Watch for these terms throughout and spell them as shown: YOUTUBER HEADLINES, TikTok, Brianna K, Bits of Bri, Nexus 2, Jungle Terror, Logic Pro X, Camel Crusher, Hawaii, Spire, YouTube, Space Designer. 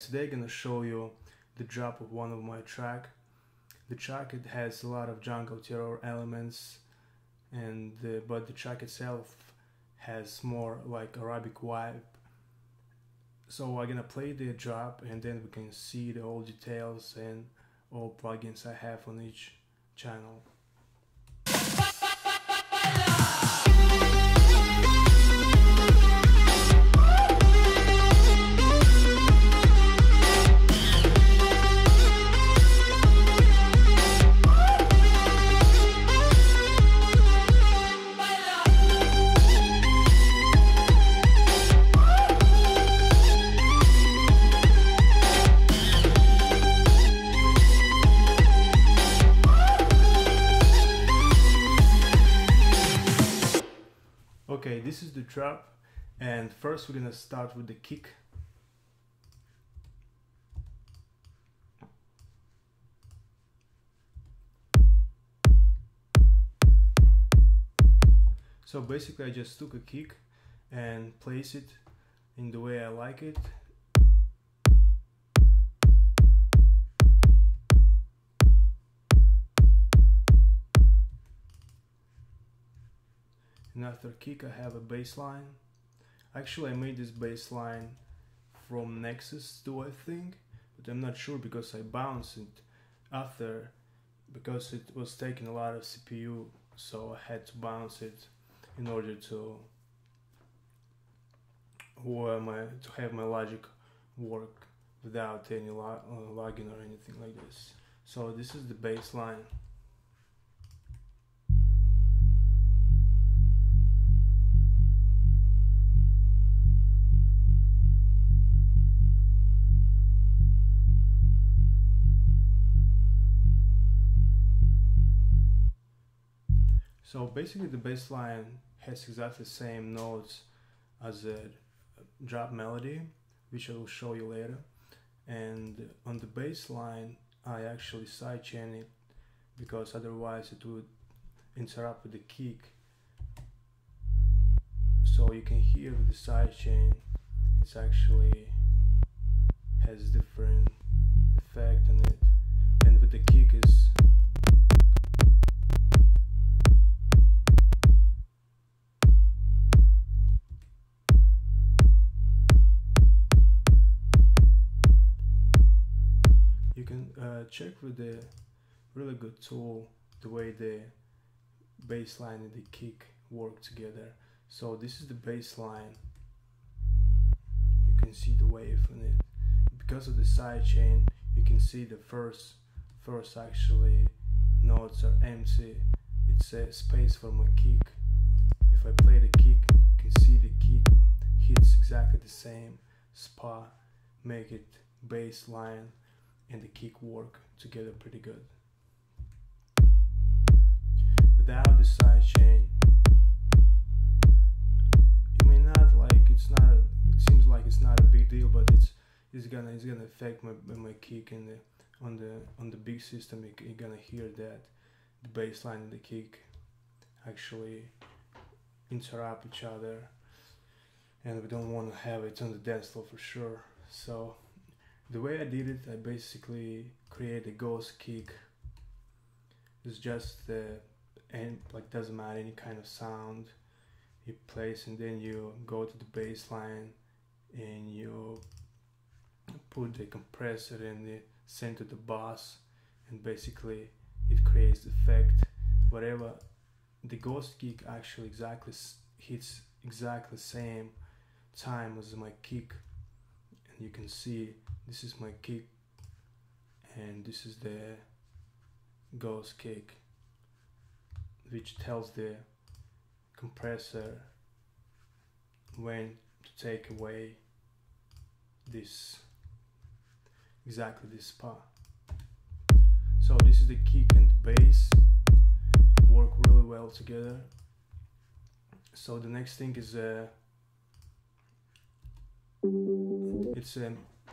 Today I'm gonna show you the drop of one of my track. The track, it has a lot of Jungle Terror elements, and but the track itself has more like Arabic vibe. So I'm gonna play the drop and then we can see the all details and all plugins I have on each channel. Okay, this is the drop, and first we're gonna start with the kick. So basically I just took a kick and placed it in the way I like it. And after kick I have a bass line. Actually I made this bass line from Nexus 2 I think, but I'm not sure because I bounced it after because it was taking a lot of CPU, so I had to bounce it in order to have my logic work without any lagging or anything like this. So this is the bass line. So basically the bass line has exactly the same notes as a drop melody, which I will show you later. And on the bass line I actually sidechain it because otherwise it would interrupt with the kick. So you can hear with the sidechain it's actually has different effect on it, and with the kick is check with the really good tool the way the bass line and the kick work together. So this is the bass line. You can see the wave on it. Because of the sidechain you can see the first actually notes are empty. It's a space for my kick. If I play the kick you can see the kick hits exactly the same spot, make it bass line and the kick work together pretty good. Without the sidechain, you may not like it's not. It seems like it's not a big deal, but it's gonna affect my kick in the on the big system. You're gonna hear that the bass line and the kick actually interrupt each other, and we don't want to have it on the dance floor for sure. So the way I did it, I basically create a ghost kick. It's just like doesn't matter any kind of sound you place, and then you go to the bass line and you put the compressor in the center of the bass, and basically it creates the effect. Whatever the ghost kick actually exactly hits exactly the same time as my kick. You can see this is my kick and this is the ghost kick, which tells the compressor when to take away this exactly this part. So this is the kick and the bass work really well together. So the next thing is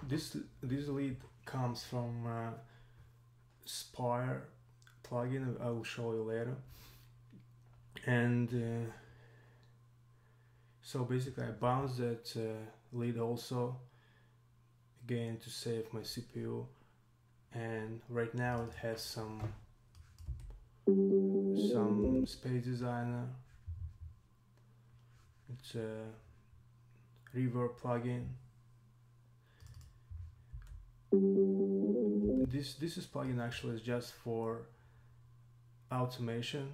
this lead comes from Spire plugin. I will show you later. And so basically I bounced that lead also again to save my CPU, and right now it has some Space Designer. It's a reverb plugin. This plugin actually is just for automation,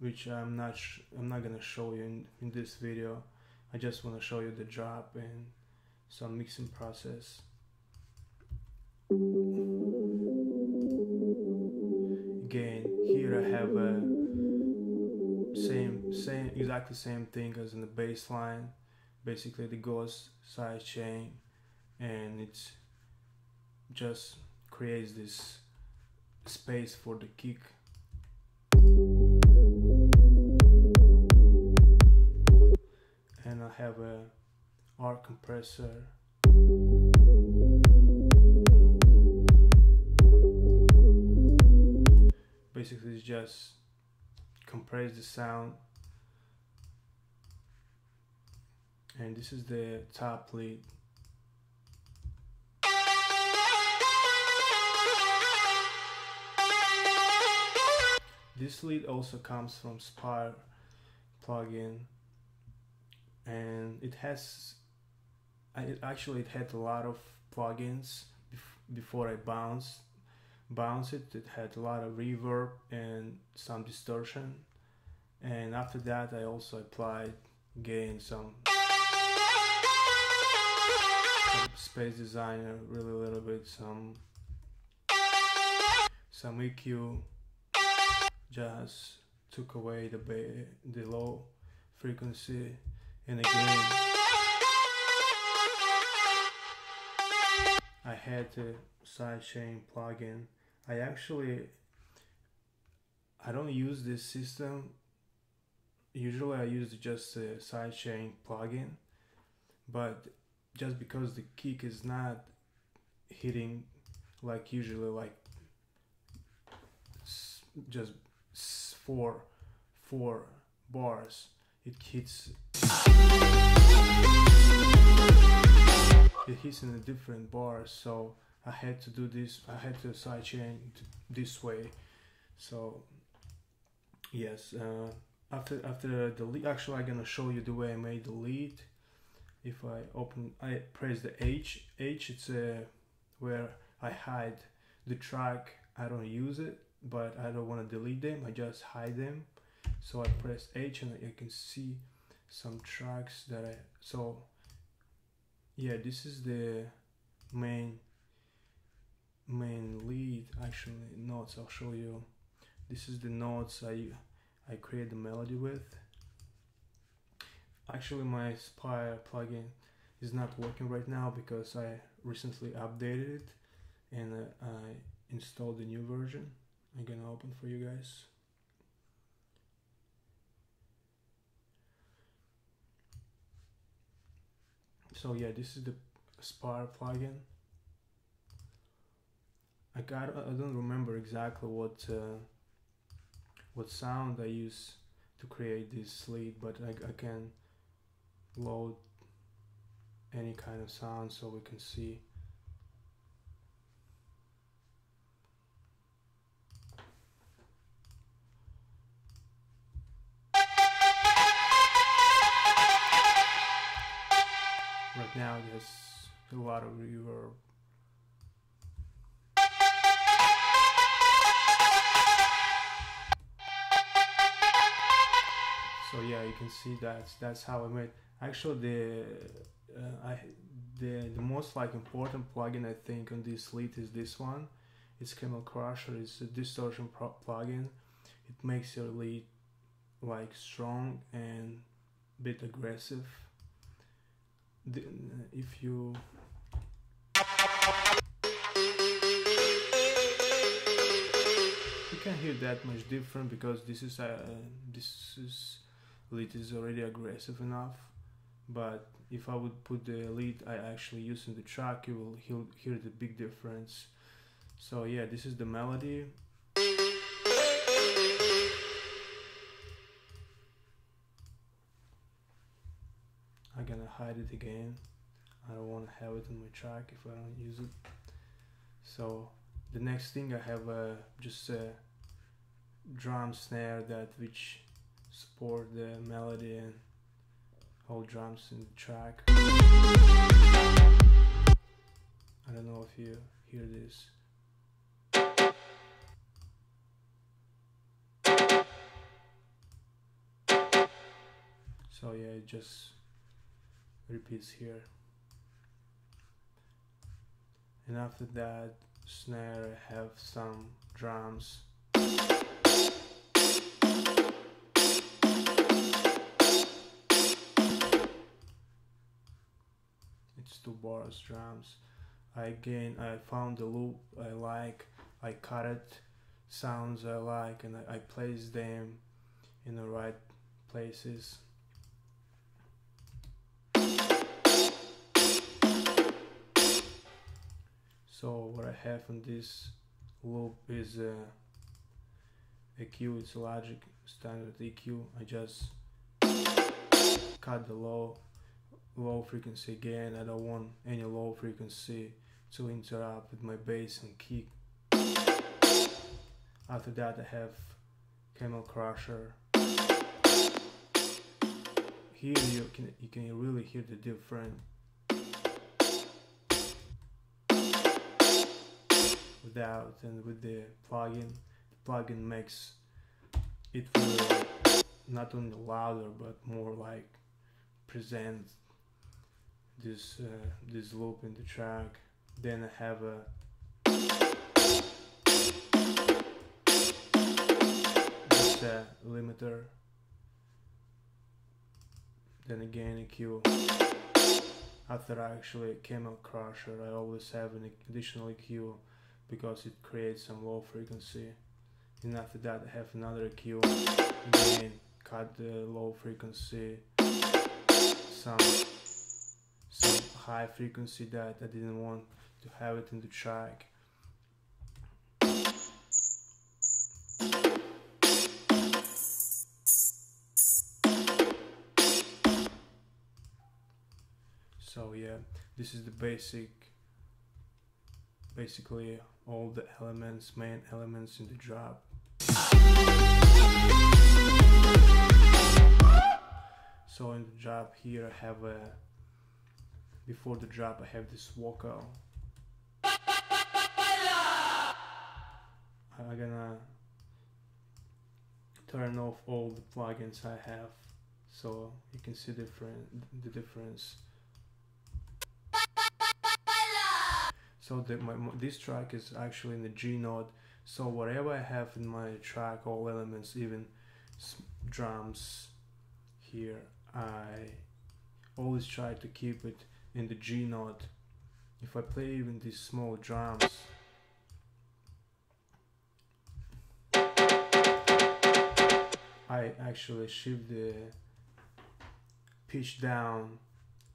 which I'm not gonna show you in this video. I just want to show you the job and some mixing process. Again, here I have a exactly same thing as in the bass line. Basically, the ghost side chain, and it's just creates this space for the kick. And I have a R compressor. Basically, it's just compress the sound. And this is the top lead. This lead also comes from Spire plugin, and it has, it had a lot of plugins before I bounced it. It had a lot of reverb and some distortion, and after that I also applied again some Space Designer, really a little bit, some EQ. Just took away the low frequency, and again I had a sidechain plugin. I don't use this system. Usually I use just a sidechain plugin, but just because the kick is not hitting like usually, like just four bars, it hits in a different bars, so I had to do this. I had to sidechain this way. So yes, after the lead, actually I'm gonna show you the way I made the lead. If I press the H, it's where I hide the track. I don't use it, but I don't want to delete them, I just hide them. So I press H and you can see some tracks that I, so yeah, this is the main lead. Actually notes, I'll show you. This is the notes I create the melody with. Actually my Spire plugin is not working right now because I recently updated it and I installed the new version. I'm gonna open for you guys. So yeah, this is the Spire plugin. I don't remember exactly what sound I used to create this lead, but I can load any kind of sound so we can see. Right now there's a lot of reverb. So yeah, you can see that's how I made. Actually the most like important plugin I think on this lead is this one. It's Camel Crusher. It's a distortion plugin. It makes your lead like strong and a bit aggressive. If you can't hear that much different because this lead is already aggressive enough, but if I would put the lead I actually use in the track, you will hear the big difference. So yeah, this is the melody. I'm gonna hide it again. I don't want to have it on my track if I don't use it. So the next thing I have just a drum snare that which support the melody and all drums in the track. I don't know if you hear this. So yeah, it just repeats here. And after that snare I have some drums. It's 2 bars drums. I found the loop I like, I cut it, sounds I like, and I place them in the right places. So what I have in this loop is EQ, it's Logic standard EQ. I just cut the low frequency again. I don't want any low frequency to interrupt with my bass and kick. After that I have Camel Crusher. Here you can really hear the different. Without and with the plugin makes it really not only louder but more like present this loop in the track. Then I have a just a limiter. Then again EQ. After actually Camel Crusher, I always have an additional EQ, because it creates some low frequency. And after that I have another EQ, again cut the low frequency, some high frequency that I didn't want to have it in the track. So yeah, this is the basically all the elements, main elements in the drop. So in the drop here I have a, before the drop I have this vocal. I'm gonna turn off all the plugins I have so you can see the difference. So this track is actually in the G note, so whatever I have in my track, all elements, even drums here, I always try to keep it in the G note. If I play even these small drums, I actually shift the pitch down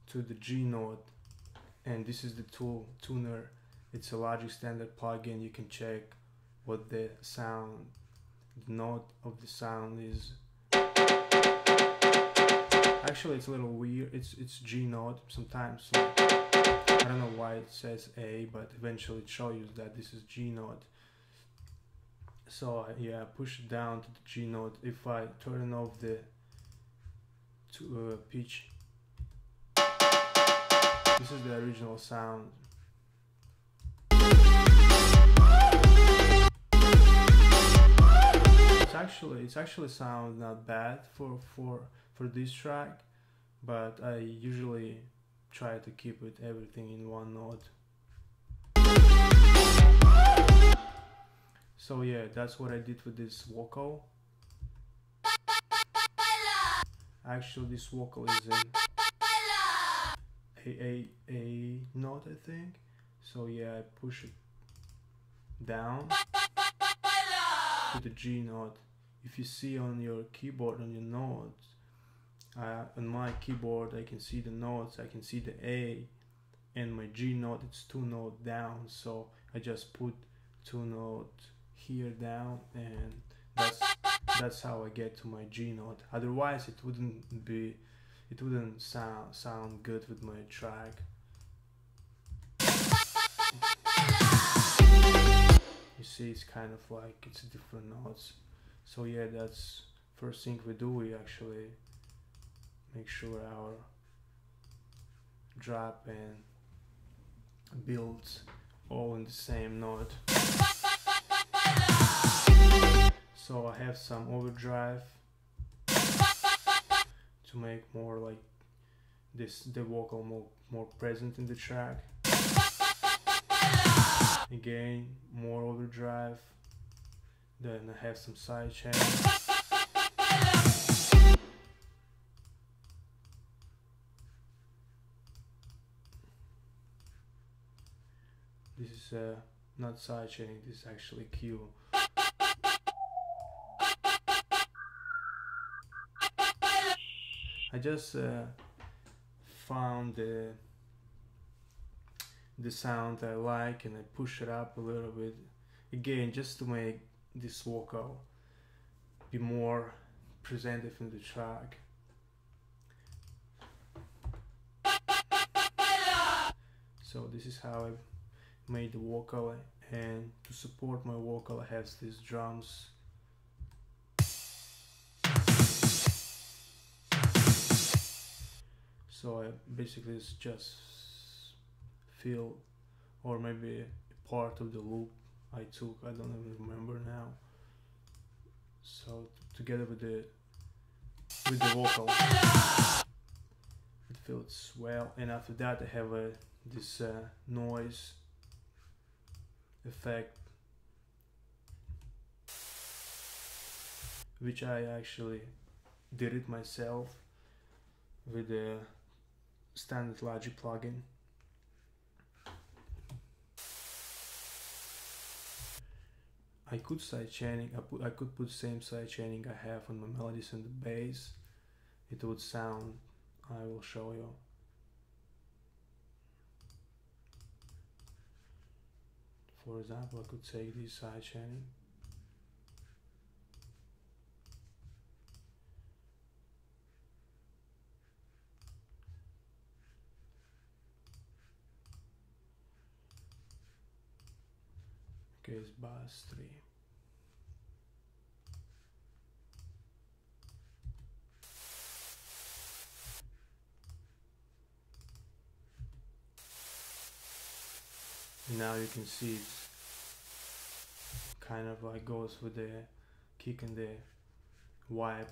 to the G note, and this is the tool tuner. It's a Logic standard plugin. You can check what the sound, the note of the sound is. Actually, it's a little weird. It's G note sometimes. So I don't know why it says A, but eventually it shows you that this is G note. So yeah, push it down to the G note. If I turn off the pitch, this is the original sound. It's actually sound not bad for this track, but I usually try to keep it everything in one note. So yeah, that's what I did with this vocal. Actually, this vocal is in A note, I think. So yeah, I push it down to the G note. If you see on your keyboard, on your notes, on my keyboard I can see the notes, I can see the A, and my G note, it's 2 notes down, so I just put 2 notes here down, and that's how I get to my G note. Otherwise it wouldn't sound good with my track. see it's kind of like it's different nodes. So yeah, that's first thing we do. We actually make sure our drop and builds all in the same node. So I have some overdrive to make more like this, the vocal more present in the track. Again, more overdrive. Then I have some side chains. This is not sidechaining, this is actually Q. I just found the sound I like and I push it up a little bit. Again, just to make this vocal be more presented in the track. So this is how I made the vocal, and to support my vocal I have these drums. So I basically just feel, or maybe a part of the loop I took, I don't even remember now. So together with the vocal, it feels well. And after that I have this noise effect, which I actually did it myself with the standard Logic plugin. I could sidechaining. I could put same sidechaining I have on my melodies and the bass. It would sound. I will show you. For example, I could take this side chaining. Okay, it's bass 3. Now you can see it's kind of like goes with the kick and the wipe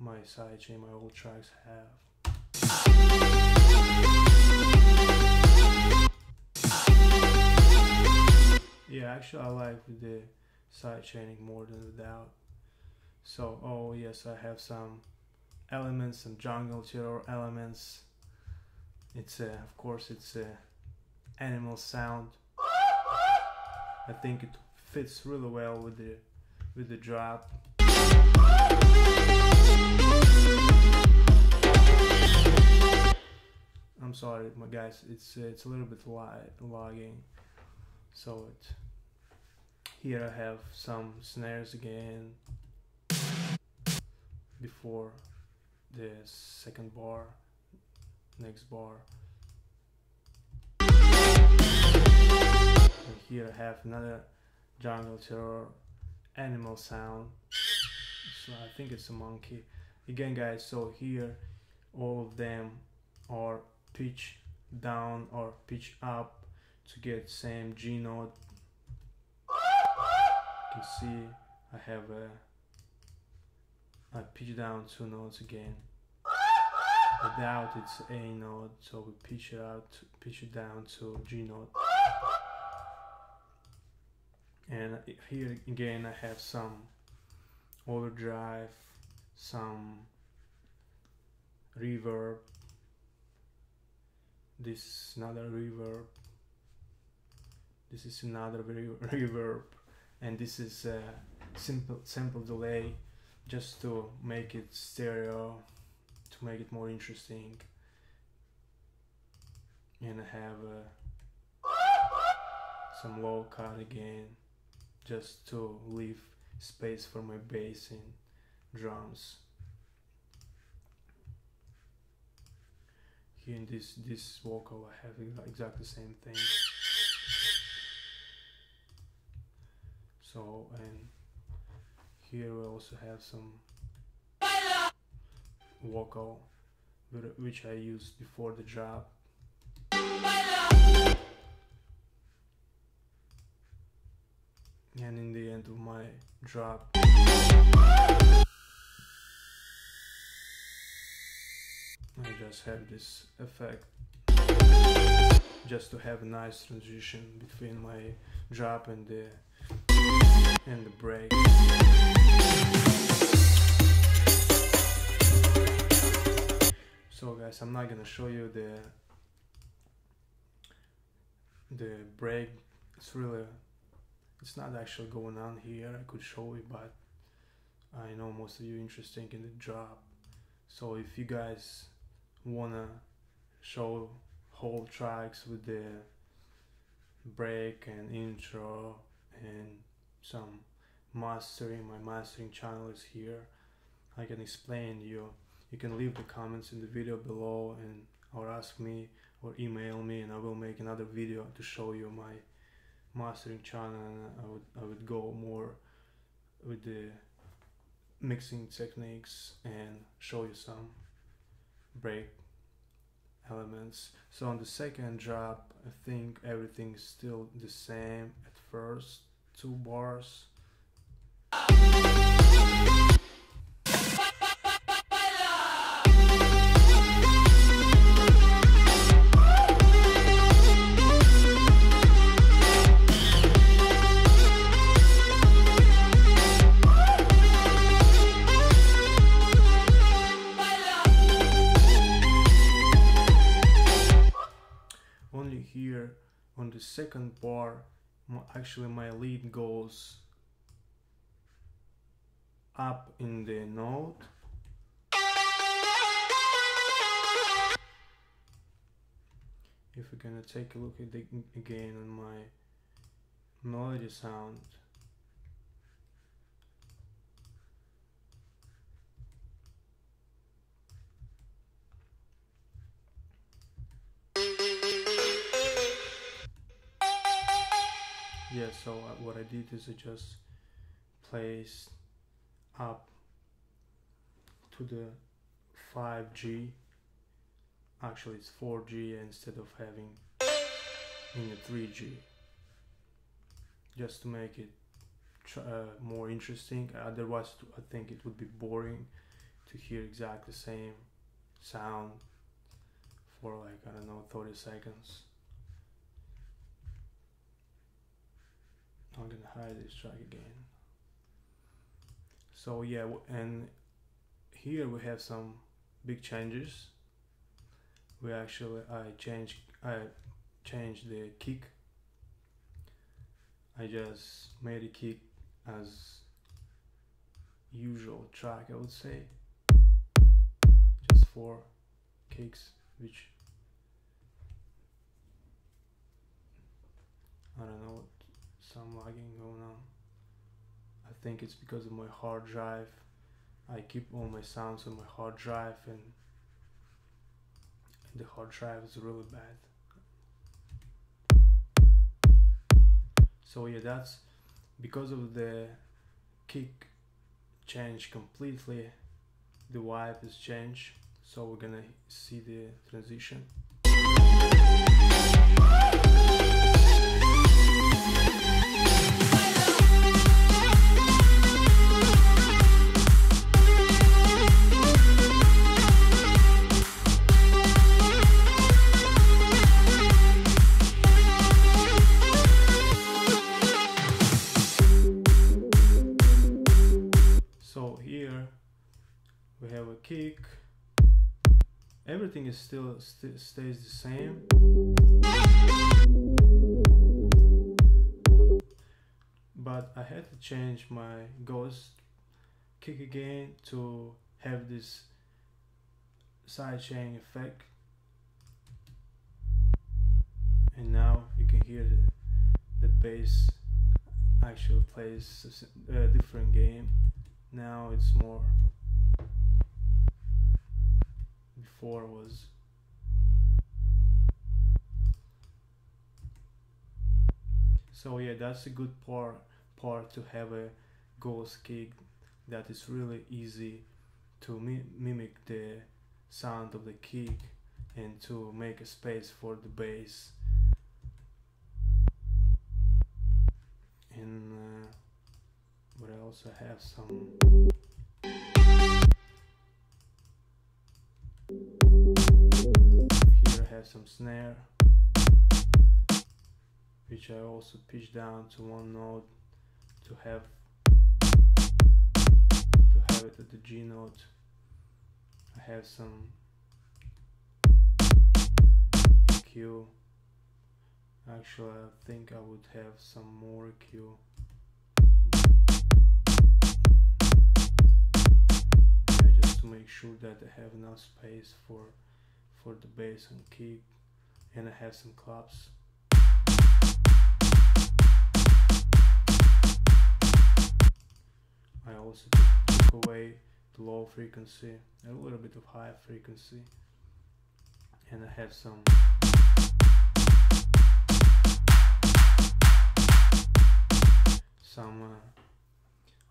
my sidechain, my old tracks have. Yeah, actually I like with the sidechaining more than without. So, oh yes, I have some elements, some Jungle Terror elements. It's of course it's animal sound. I think it fits really well with the drop. I'm sorry, my guys, it's a little bit lagging. So here I have some snares again before the second bar, next bar. And here I have another Jungle Terror animal sound, so I think it's a monkey again, guys. So here all of them are pitch down or pitch up to get same G note. You can see I have I pitch down 2 notes again. Without it's A note, so we pitch it out, pitch it down to G note. And here again I have some overdrive, some reverb. This is another reverb. This is another reverb, and this is a simple delay, just to make it stereo, to make it more interesting. And I have some low cut again, just to leave space for my bass and drums. Here in this vocal I have exactly the same thing. so, and here we also have some vocal which I used before the drop. And in the end of my drop, I just have this effect just to have a nice transition between my drop and the break. So guys, I'm not gonna show you the break. It's not actually going on here. I could show it, but I know most of you interested in the drop. So if you guys wanna show whole tracks with the break and intro and some mastering, my mastering channel is here. I can explain to you. You can leave the comments in the video below and or ask me or email me, and I will make another video to show you my mastering channel, and I would go more with the mixing techniques and show you some break elements. So on the second drop, I think everything is still the same at first 2 bars. Here on the second bar, actually my lead goes up in the note, if we're gonna take a look at it again on my melody sound. Yeah, so what I did is I just placed up to the 5G, actually it's 4G instead of having in the 3G, just to make it more interesting. Otherwise I think it would be boring to hear exactly the same sound for, like, I don't know, 30 seconds. I'm gonna hide this track again. So yeah, and here we have some big changes. I changed the kick. I just made a kick as usual track, I would say, just 4 kicks, which I don't know. Some lagging going on. I think it's because of my hard drive. I keep all my sounds on my hard drive, and the hard drive is really bad. So yeah, that's because of the kick change completely. The vibe is changed, so we're gonna see the transition. Kick, everything is still stays the same, but I had to change my ghost kick again to have this side chain effect, and now you can hear the bass actually plays a different game. Now it's more. Before was so yeah, that's a good part part to have a ghost kick that is really easy to mimic the sound of the kick and to make a space for the bass. And but I also have some here, I have some snare which I also pitch down to one note to have it at the G note. I have some EQ. Actually, I think I would have some more EQ. Yeah, just to make sure that I have enough space for the bass and kick, and I have some claps. I also took away the low frequency, a little bit of high frequency, and I have some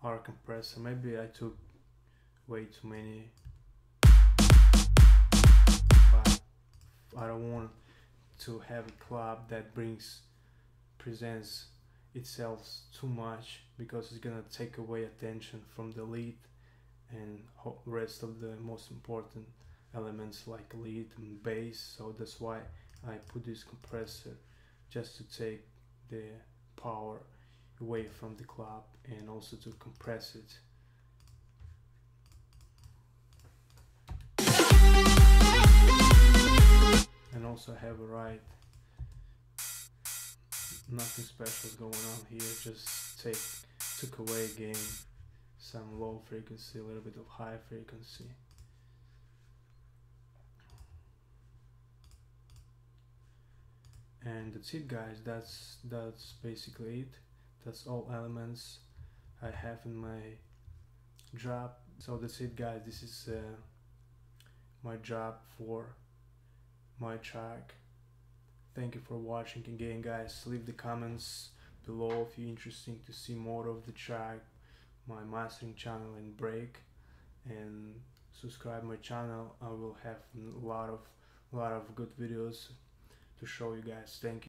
R compressor. Maybe I took way too many, but I don't want to have a clap that presents itself too much, because it's gonna take away attention from the lead and rest of the most important elements like lead and bass. So that's why I put this compressor, just to take the power away from the clap and also to compress it. And also have a ride. Nothing special is going on here, just took away again some low frequency, a little bit of high frequency. And that's it, guys. That's basically it. That's all elements I have in my drop. So that's it, guys. This is my drop for my track. Thank you for watching again, guys. Leave the comments below if you're interested to see more of the track, my mastering channel and break, and subscribe my channel. I will have a lot of good videos to show you guys. Thank you.